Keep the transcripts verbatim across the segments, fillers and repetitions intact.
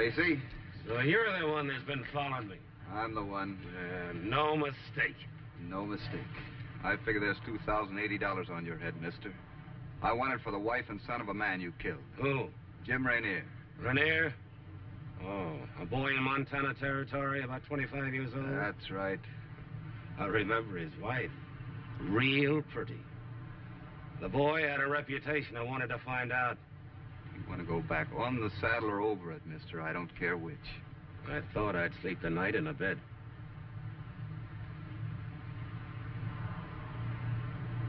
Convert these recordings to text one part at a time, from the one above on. Tracy? So you're the one that's been following me. I'm the one. Uh, no mistake. No mistake. I figure there's two thousand eighty dollars on your head, mister. I want it for the wife and son of a man you killed. Who? Jim Rainier. Rainier? Oh, a boy in Montana Territory, about twenty-five years old? That's right. I remember his wife. Real pretty. The boy had a reputation I wanted to find out. You want to go back on the saddle or over it, mister? I don't care which. I thought I'd sleep the night in a bed.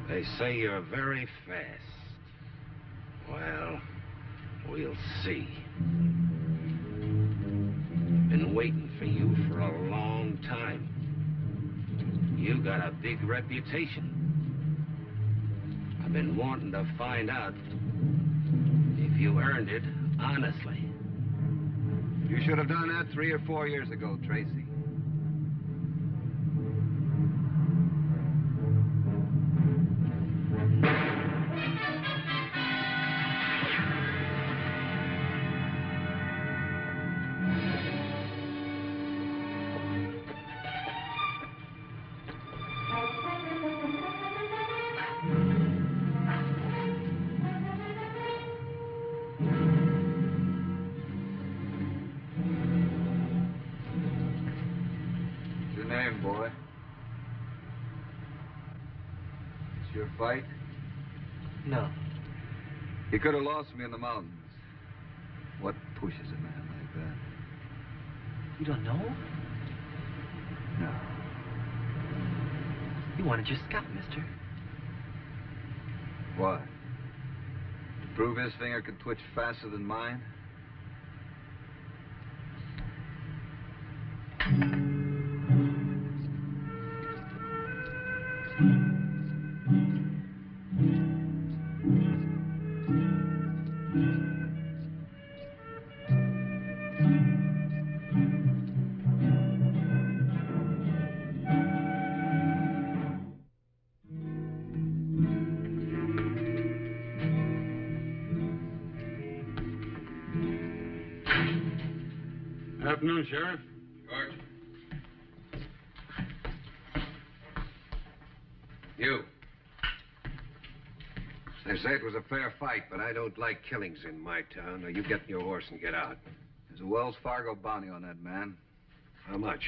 They say you're very fast. Well, we'll see. Been waiting for you for a long time. You got a big reputation. I've been wanting to find out if you earned it honestly. You should have done that three or four years ago, Tracy. Fight? No. You could have lost me in the mountains. What pushes a man like that? You don't know? No. You wanted your scalp, mister. Why? To prove his finger could twitch faster than mine? Afternoon, Sheriff. George. You. They say it was a fair fight, but I don't like killings in my town. Now, you get your horse and get out. There's a Wells Fargo bounty on that man. How much?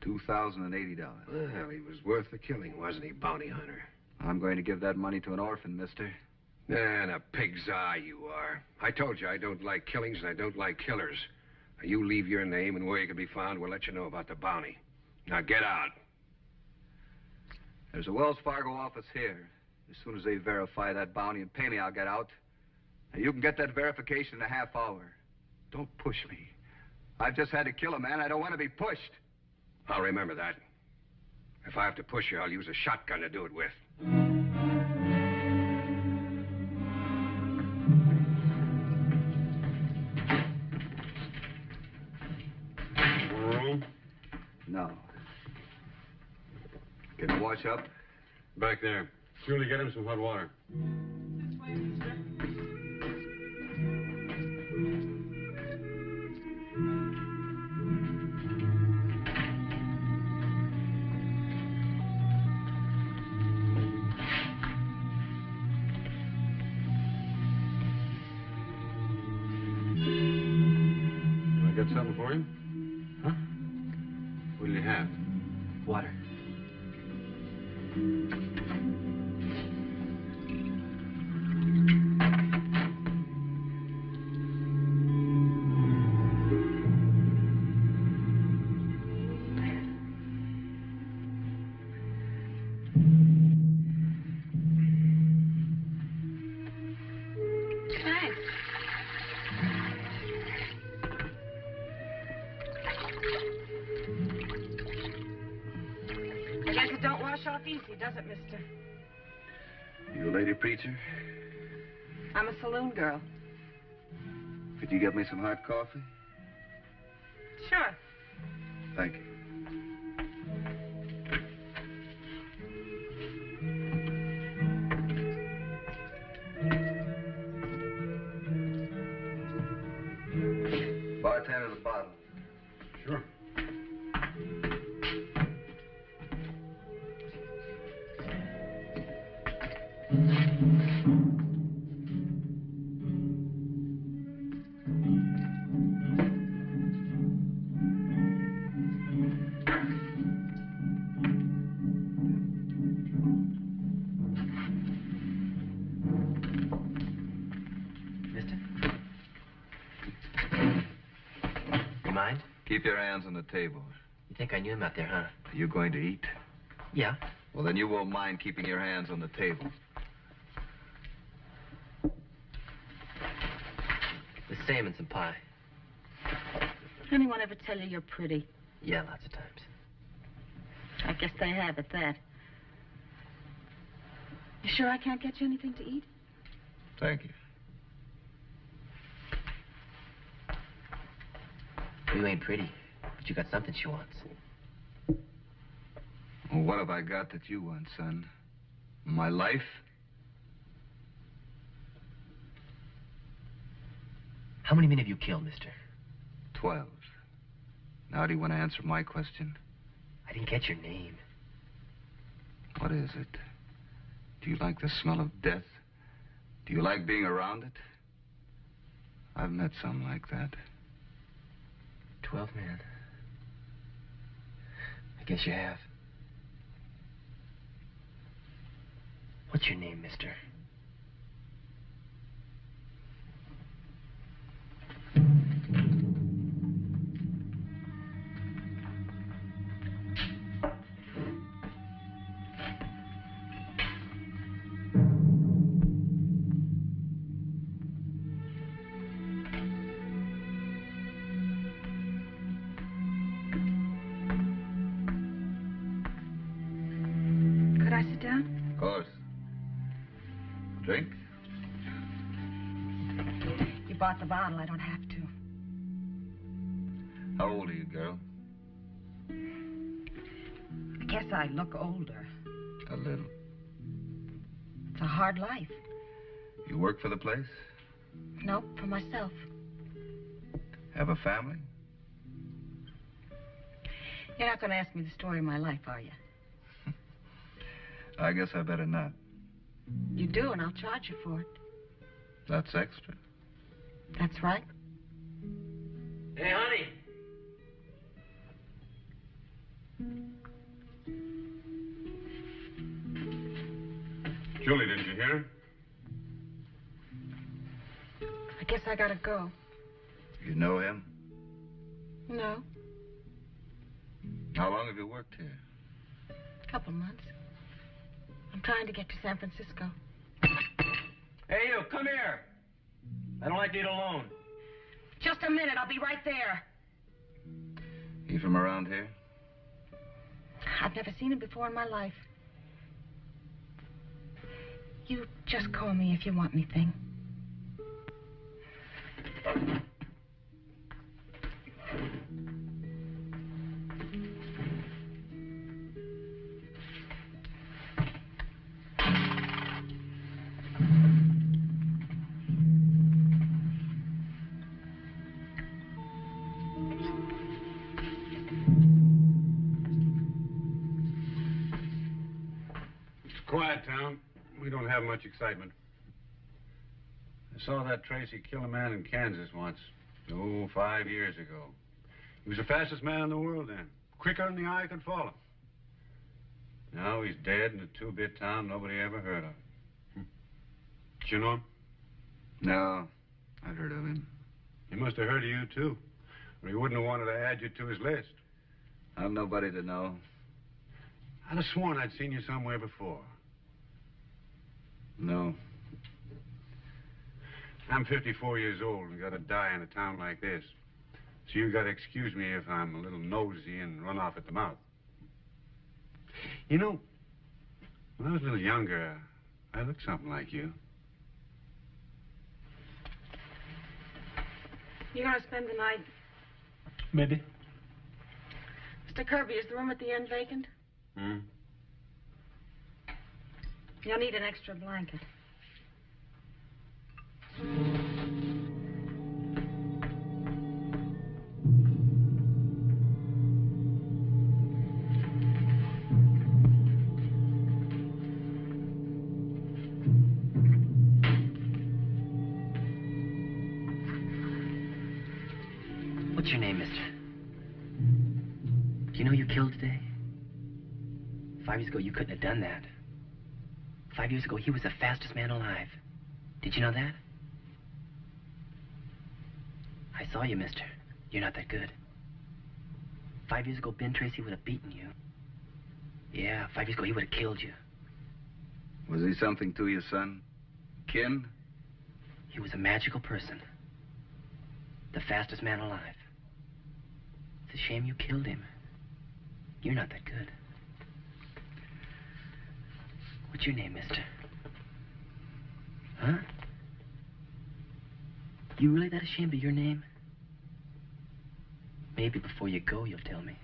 two thousand eighty dollars. Well, he was worth the killing, wasn't he, bounty hunter? I'm going to give that money to an orphan, mister. And a pig's eye you are. I told you I don't like killings and I don't like killers. You leave your name and where you can be found, we'll let you know about the bounty. Now get out. There's a Wells Fargo office here. As soon as they verify that bounty and pay me, I'll get out. Now you can get that verification in a half hour. Don't push me. I've just had to kill a man. I don't want to be pushed. I'll remember that. If I have to push you, I'll use a shotgun to do it with. No. Can you wash up? Back there. Surely get him some hot water. This way, mister. Can I get something for him? What do you have? Water. I'm a saloon girl. Could you get me some hot coffee? Sure. Thank you. Bartender, the bar. Keep your hands on the table. You think I knew him out there, huh? Are you going to eat? Yeah. Well, then you won't mind keeping your hands on the table. The salmon's and pie. Anyone ever tell you you're pretty? Yeah, lots of times. I guess they have at that. You sure I can't get you anything to eat? Thank you. You ain't pretty, but you got something she wants. Well, what have I got that you want, son? My life? How many men have you killed, mister? Twelve. Now do you want to answer my question? I didn't get your name. What is it? Do you like the smell of death? Do you like being around it? I've met some like that. Twelve men. I guess you have. What's your name, mister? Bottle, I don't have to. How old are you, girl? I guess I look older. A little. It's a hard life. You work for the place? Nope, for myself. Have a family? You're not going to ask me the story of my life, are you? I guess I better not. You do, and I'll charge you for it. That's extra. That's right. Hey, honey. Julie, didn't you hear? I guess I gotta go. You know him? No. How long have you worked here? A couple months. I'm trying to get to San Francisco. Hey, you, come here. I don't like to eat alone. Just a minute, I'll be right there. You from around here? I've never seen him before in my life. You just call me if you want anything. Much excitement. I saw that Tracy kill a man in Kansas once. Oh, five years ago. He was the fastest man in the world then. Quicker than the eye could follow. Now he's dead in a two-bit town nobody ever heard of. Hmm. Did you know him? No, I've heard of him. He must have heard of you, too. Or he wouldn't have wanted to add you to his list. I'm nobody to know. I'd have sworn I'd seen you somewhere before. No. I'm fifty-four years old and gotta die in a town like this. So you gotta excuse me if I'm a little nosy and run off at the mouth. You know, when I was a little younger, I looked something like you. You gonna spend the night? Maybe. Mister Kirby, is the room at the end vacant? Hmm. You'll need an extra blanket. What's your name, mister? Do you know you killed today? Five years ago, you couldn't have done that. Five years ago, he was the fastest man alive. Did you know that? I saw you, mister. You're not that good. Five years ago, Ben Tracy would have beaten you. Yeah, five years ago, he would have killed you. Was he something to you, son? Kin? He was a magical person. The fastest man alive. It's a shame you killed him. You're not that good. What's your name, mister? Huh? You really that ashamed of your name? Maybe before you go, you'll tell me.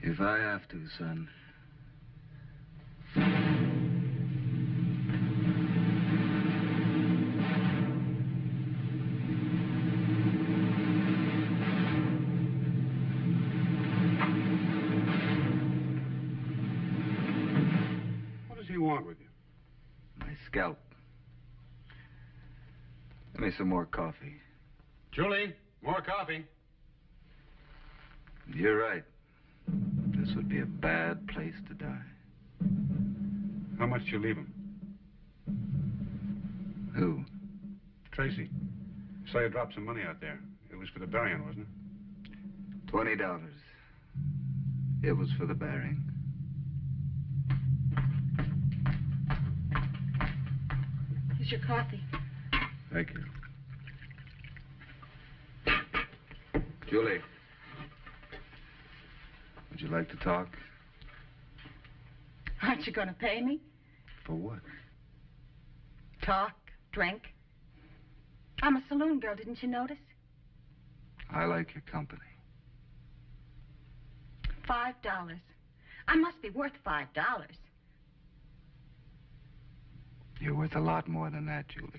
If I have to, son. Scalp. Give me some more coffee. Julie, more coffee. You're right. This would be a bad place to die. How much did you leave him? Who? Tracy. Saw you dropped some money out there. It was for the burying, wasn't it? Twenty dollars. It was for the burying. Your coffee. Thank you. Julie, would you like to talk? Aren't you going to pay me? For what? Talk, drink. I'm a saloon girl, didn't you notice? I like your company. Five dollars. I must be worth five dollars. You're worth a lot more than that, Julie.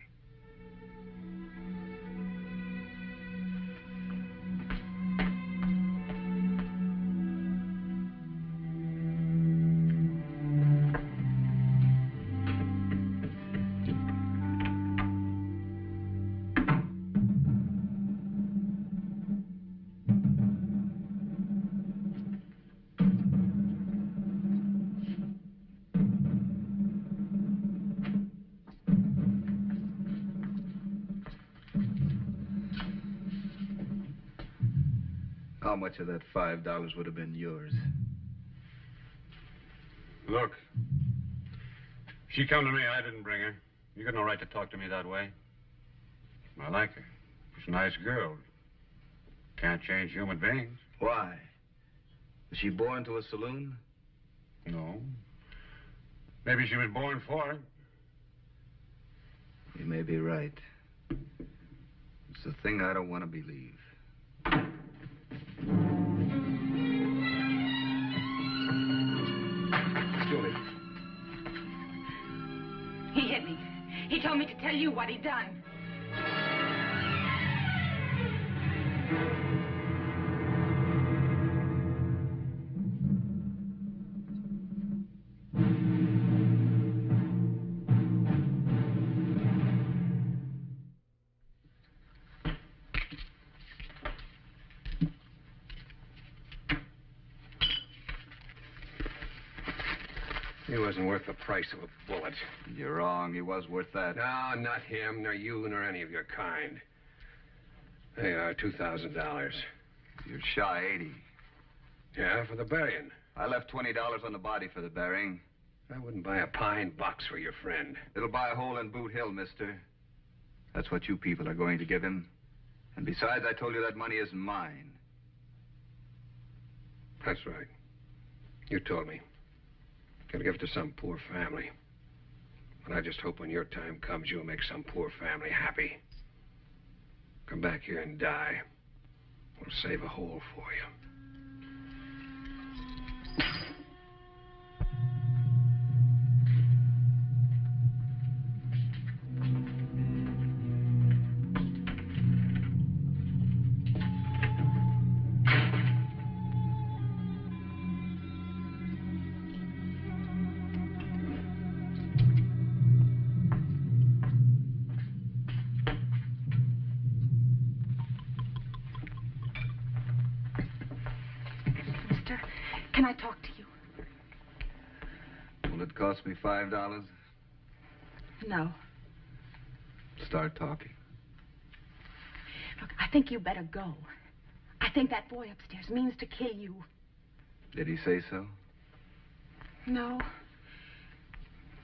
How much of that five dollars would have been yours? Look, she come to me, I didn't bring her. You got no right to talk to me that way. I like her. She's a nice girl. Can't change human beings. Why? Was she born to a saloon? No. Maybe she was born for it. You may be right. It's the thing I don't want to believe. He told me to tell you what he done. Wasn't worth the price of a bullet. You're wrong. He was worth that. No, not him, nor you, nor any of your kind. They are two thousand dollars. You're shy eighty. Yeah, for the burying. I left twenty dollars on the body for the burying. I wouldn't buy a pine box for your friend. It'll buy a hole in Boot Hill, mister. That's what you people are going to give him. And besides, I told you that money isn't mine. That's right. You told me. Gonna give it to some poor family. And I just hope when your time comes, you'll make some poor family happy. Come back here and die. We'll save a hole for you. Can I talk to you? Will it cost me five dollars? No. Start talking. Look, I think you better go. I think that boy upstairs means to kill you. Did he say so? No.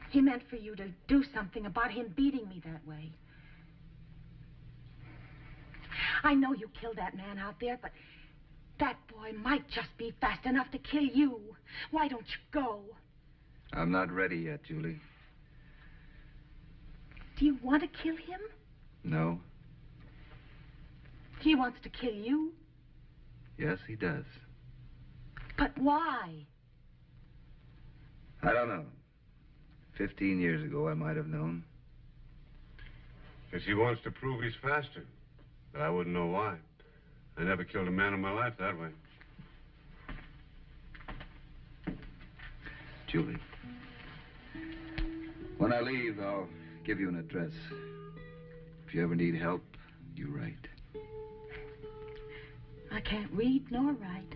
He meant for you to do something about him beating me that way. I know you killed that man out there, but that boy might just be fast enough to kill you. Why don't you go? I'm not ready yet, Julie. Do you want to kill him? No. He wants to kill you? Yes, he does. But why? I don't know. Fifteen years ago, I might have known. Because he wants to prove he's faster. But I wouldn't know why. I never killed a man in my life that way. Julie, when I leave, I'll give you an address. If you ever need help, you write. I can't read nor write.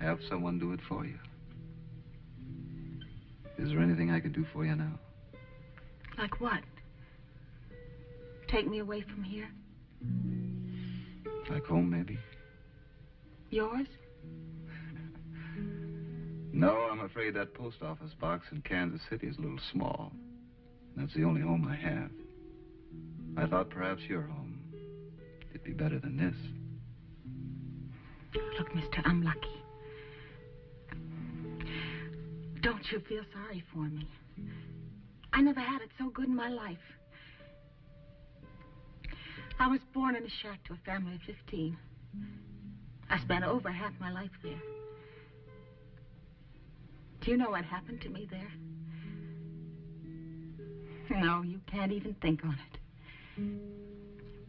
Have someone do it for you. Is there anything I can do for you now? Like what? Take me away from here? Like home, maybe? Yours? No, I'm afraid that post office box in Kansas City is a little small. That's the only home I have. I thought perhaps your home. It'd be better than this. Look, mister, I'm lucky. Don't you feel sorry for me? I never had it so good in my life. I was born in a shack to a family of fifteen. I spent over half my life there. Do you know what happened to me there? No, you can't even think on it.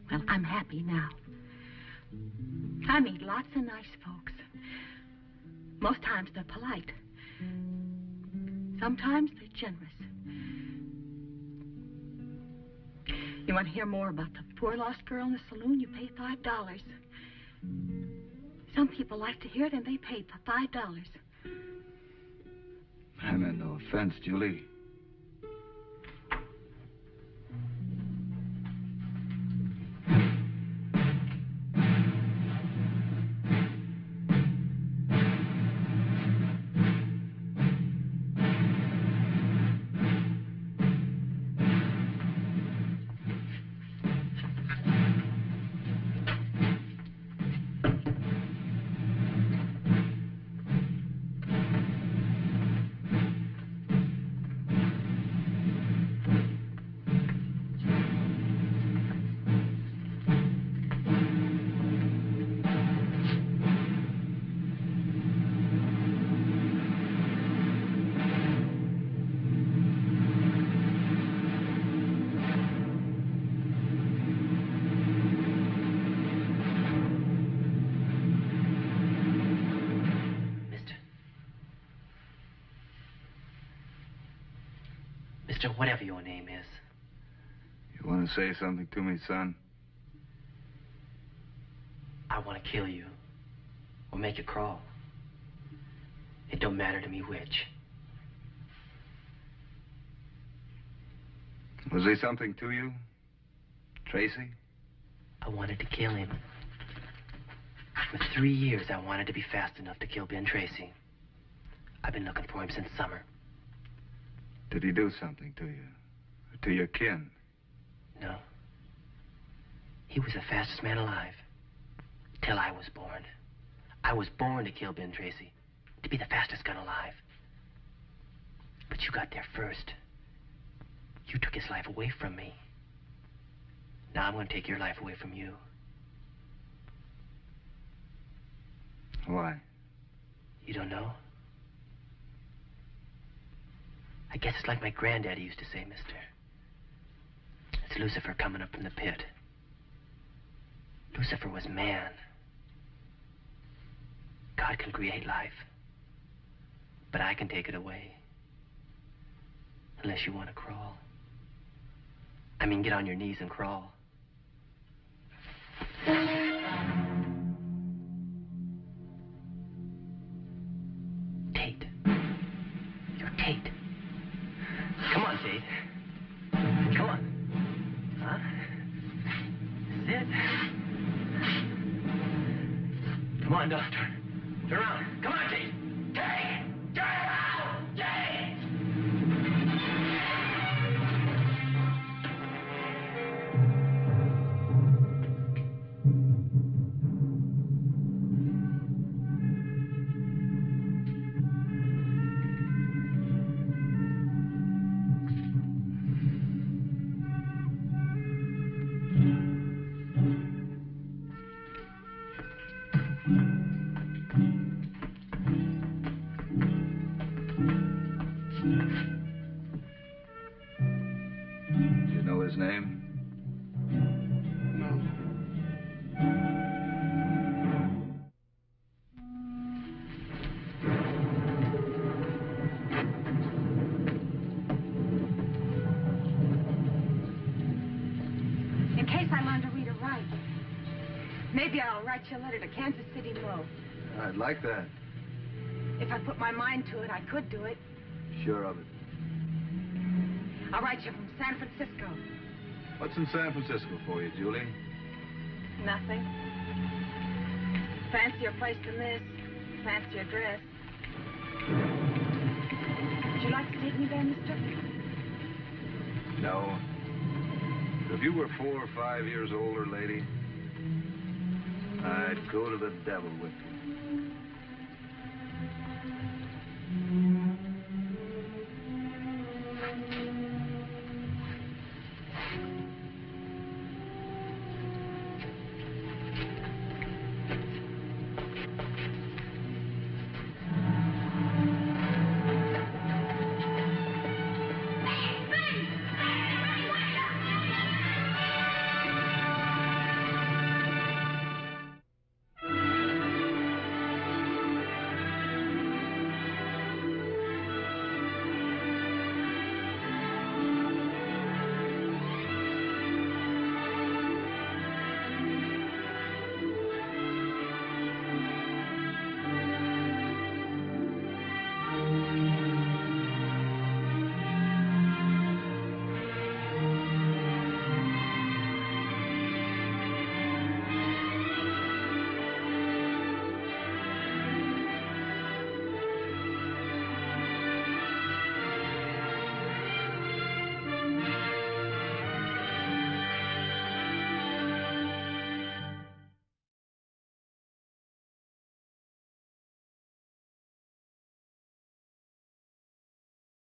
Well, I'm happy now. I meet lots of nice folks. Most times they're polite. Sometimes they're generous. You want to hear more about the poor lost girl in the saloon? You pay five dollars. Some people like to hear it, and they pay for five dollars. I meant no offense, Julie. Whatever your name is. You want to say something to me, son? I want to kill you. Or make you crawl. It don't matter to me which. Was there something to you? Tracy? I wanted to kill him. For three years, I wanted to be fast enough to kill Ben Tracy. I've been looking for him since summer. Did he do something to you? Or to your kin? No. He was the fastest man alive. Till I was born. I was born to kill Ben Tracy. To be the fastest gun alive. But you got there first. You took his life away from me. Now I'm going to take your life away from you. Why? You don't know? I guess it's like my granddaddy used to say, mister. It's Lucifer coming up from the pit. Lucifer was man. God can create life. But I can take it away. Unless you want to crawl. I mean, get on your knees and crawl. on, Doctor. Turn around. Come on, Jake. Jake! Turn around! Jake! Your letter to Kansas City Mo. I'd like that. If I put my mind to it, I could do it. Sure of it. I'll write you from San Francisco. What's in San Francisco for you, Julie? Nothing. Fancier place than this. Fancier dress. Would you like to take me there, mister? No. If you were four or five years older, lady, I'd go to the devil with you.